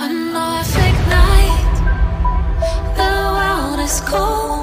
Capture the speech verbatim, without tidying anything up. A Norfolk night, the world is cold.